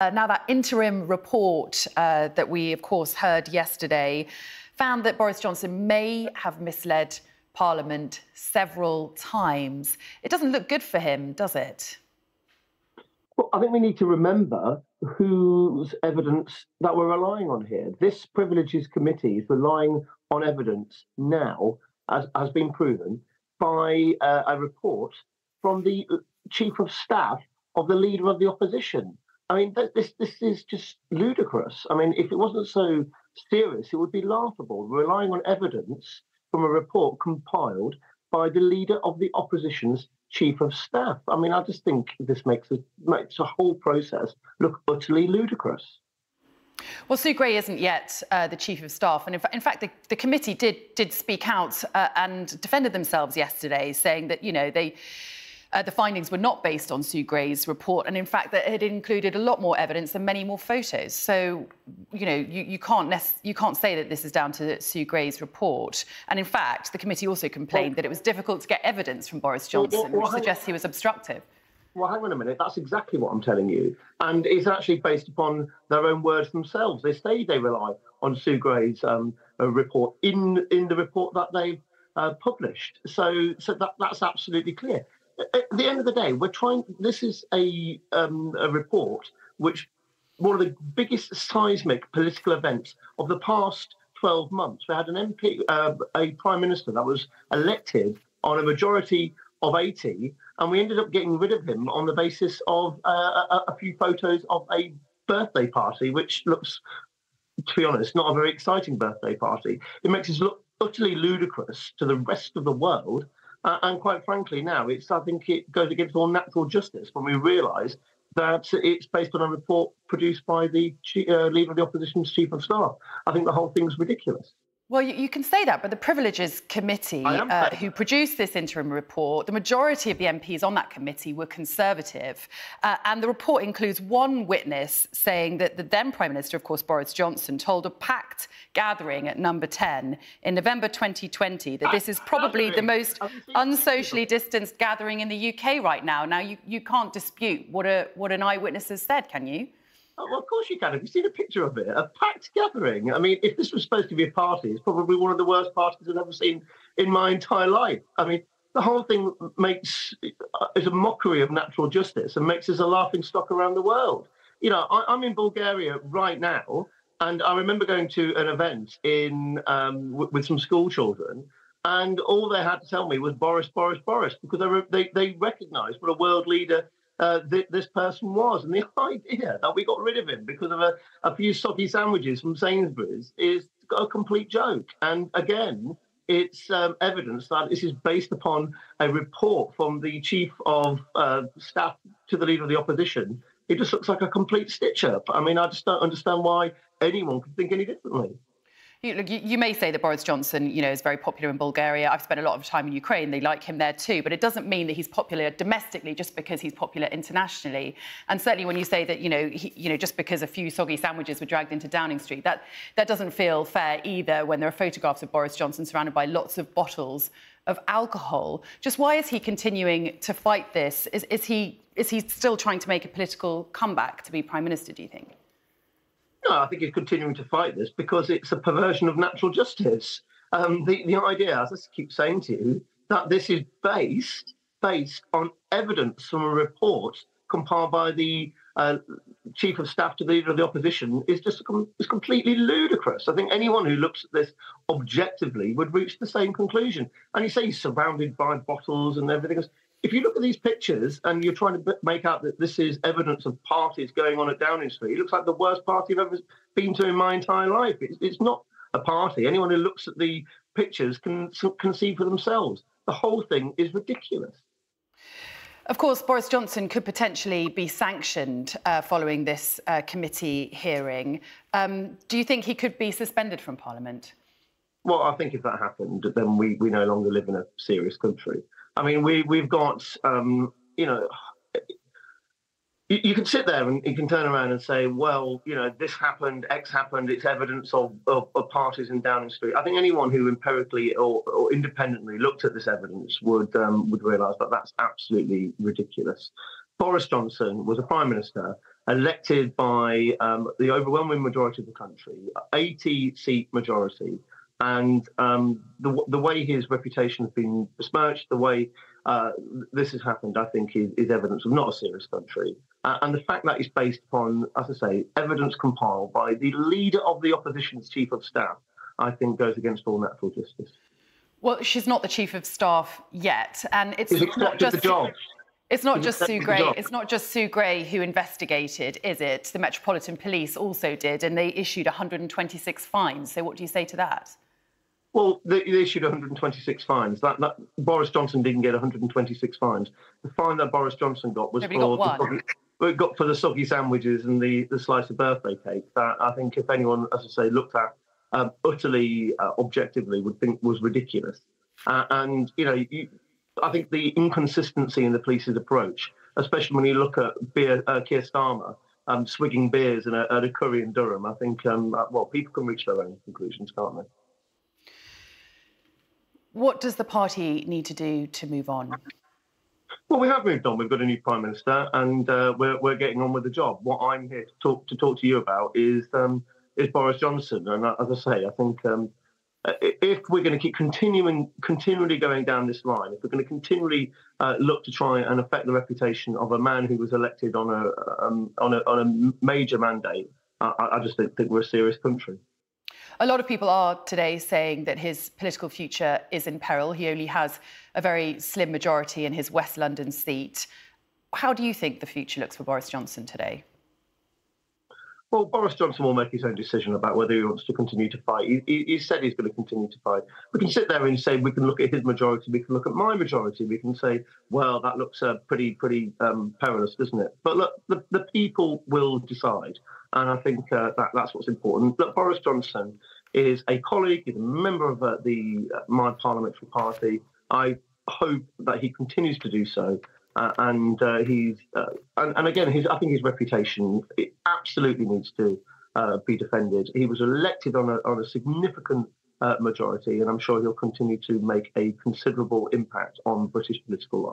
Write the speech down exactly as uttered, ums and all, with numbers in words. Uh, now, that interim report uh, that we, of course, heard yesterday found that Boris Johnson may have misled Parliament several times. It doesn't look good for him, does it? Well, I think we need to remember whose evidence that we're relying on here. This Privileges Committee is relying on evidence now, as has been proven, by uh, a report from the Chief of Staff of the Leader of the Opposition. I mean, this this is just ludicrous. I mean, if it wasn't so serious, it would be laughable, relying on evidence from a report compiled by the leader of the opposition's chief of staff. I mean, I just think this makes a, makes a whole process look utterly ludicrous. Well, Sue Gray isn't yet uh, the Chief of Staff. And in, fa in fact, the, the committee did, did speak out uh, and defended themselves yesterday, saying that, you know, they... Uh, the findings were not based on Sue Gray's report, and in fact that it included a lot more evidence and many more photos. So, you know, you, you can't you can't say that this is down to Sue Gray's report. And in fact, the committee also complained well, that it was difficult to get evidence from Boris Johnson, well, well, which suggests he was obstructive. Well, hang on a minute. That's exactly what I'm telling you, and it's actually based upon their own words themselves. They say they rely on Sue Gray's um, report in in the report that they uh, published. So, so that that's absolutely clear. At the end of the day, we're trying. This is a, um, a report which one of the biggest seismic political events of the past twelve months. We had an M P, uh, a prime minister that was elected on a majority of eighty, and we ended up getting rid of him on the basis of uh, a, a few photos of a birthday party, which looks, to be honest, not a very exciting birthday party. It makes us look utterly ludicrous to the rest of the world. Uh, and quite frankly, now, it's, I think it goes against all natural justice when we realise that it's based on a report produced by the uh, Leader of the Opposition's Chief of Staff. I think the whole thing's ridiculous. Well, you, you can say that, but the Privileges Committee, uh, who produced this interim report, the majority of the M Ps on that committee were Conservative. Uh, and the report includes one witness saying that the then Prime Minister, of course, Boris Johnson, told a packed gathering at Number ten in November twenty twenty that this is probably the most unsocially distanced gathering in the U K right now. Now, you, you can't dispute what, a, what an eyewitness has said, can you? Oh, well, of course you can. Have you seen a picture of it? A packed gathering. I mean, if this was supposed to be a party, it's probably one of the worst parties I've ever seen in my entire life. I mean, the whole thing makes is a mockery of natural justice and makes us a laughing stock around the world. You know, I, I'm in Bulgaria right now, and I remember going to an event in um, w with some school children, and all they had to tell me was Boris, Boris, Boris, because they re they, they recognised what a world leader Uh, th this person was. And the idea that we got rid of him because of a, a few soggy sandwiches from Sainsbury's is a complete joke. And again, it's um, evidence that this is based upon a report from the Chief of uh, Staff to the Leader of the Opposition. It just looks like a complete stitch-up. I mean, I just don't understand why anyone could think any differently. You, look, you, you may say that Boris Johnson, you know, is very popular in Bulgaria. I've spent a lot of time in Ukraine. They like him there too. But it doesn't mean that he's popular domestically just because he's popular internationally. And certainly when you say that, you know, he, you know, just because a few soggy sandwiches were dragged into Downing Street, that, that doesn't feel fair either when there are photographs of Boris Johnson surrounded by lots of bottles of alcohol. Just why is he continuing to fight this? Is, is, he, is he still trying to make a political comeback to be Prime Minister, do you think? No, I think he's continuing to fight this because it's a perversion of natural justice. Um, the, the idea, as I keep saying to you, that this is based based on evidence from a report compiled by the uh, Chief of Staff to the Leader of the Opposition is just com is completely ludicrous. I think anyone who looks at this objectively would reach the same conclusion. And you say he's surrounded by bottles and everything else. If you look at these pictures and you're trying to make out that this is evidence of parties going on at Downing Street, it looks like the worst party I've ever been to in my entire life. It's, it's not a party. Anyone who looks at the pictures can, can see for themselves. The whole thing is ridiculous. Of course, Boris Johnson could potentially be sanctioned uh, following this uh, committee hearing. Um, do you think he could be suspended from Parliament? Well, I think if that happened, then we, we no longer live in a serious country. I mean, we, we've got, um, you know, you, you can sit there and you can turn around and say, well, you know, this happened, X happened, it's evidence of, of, of parties in Downing Street. I think anyone who empirically or, or independently looked at this evidence would, um, would realise that that's absolutely ridiculous. Boris Johnson was a Prime Minister elected by um, the overwhelming majority of the country, eighty seat majority. And um, the, the way his reputation has been besmirched, the way uh, this has happened, I think, is, is evidence of not a serious country. Uh, and the fact that it's based upon, as I say, evidence compiled by the leader of the opposition's chief of staff, I think goes against all natural justice. Well, she's not the chief of staff yet. And it's, it's not just... the job. It's not just Sue Gray. It's not just Sue Gray who investigated, is it? The Metropolitan Police also did, and they issued one hundred twenty-six fines. So what do you say to that? Well, they, they issued one hundred twenty-six fines. That, that Boris Johnson didn't get one hundred twenty-six fines. The fine that Boris Johnson got was Nobody for got, the soggy, got for the soggy sandwiches and the, the slice of birthday cake. That I think, if anyone, as I say, looked at um, utterly uh, objectively, would think was ridiculous. Uh, and you know. You, I think the inconsistency in the police's approach, especially when you look at beer, uh, Keir Starmer um, swigging beers in a, at a curry in Durham, I think, um, well, people can reach their own conclusions, can't they? What does the party need to do to move on? Well, we have moved on. We've got a new Prime Minister and uh, we're, we're getting on with the job. What I'm here to talk to, talk to you about is, um, is Boris Johnson. And as I say, I think... Um, If we're going to keep continuing, continually going down this line, if we're going to continually uh, look to try and affect the reputation of a man who was elected on a um, on a, on a major mandate, I, I just think, think we're a serious country. A lot of people are today saying that his political future is in peril. He only has a very slim majority in his West London seat. How do you think the future looks for Boris Johnson today? Well, Boris Johnson will make his own decision about whether he wants to continue to fight. He, he, he said he's going to continue to fight. We can sit there and say we can look at his majority, we can look at my majority, we can say, well, that looks uh, pretty, pretty um, perilous, doesn't it? But look, the, the people will decide, and I think uh, that that's what's important. Look, Boris Johnson is a colleague, he's a member of uh, the uh, my parliamentary party. I hope that he continues to do so. Uh, and uh, he's, uh, and, and again, his, I think his reputation it absolutely needs to uh, be defended. He was elected on a, on a significant uh, majority, and I'm sure he'll continue to make a considerable impact on British political life.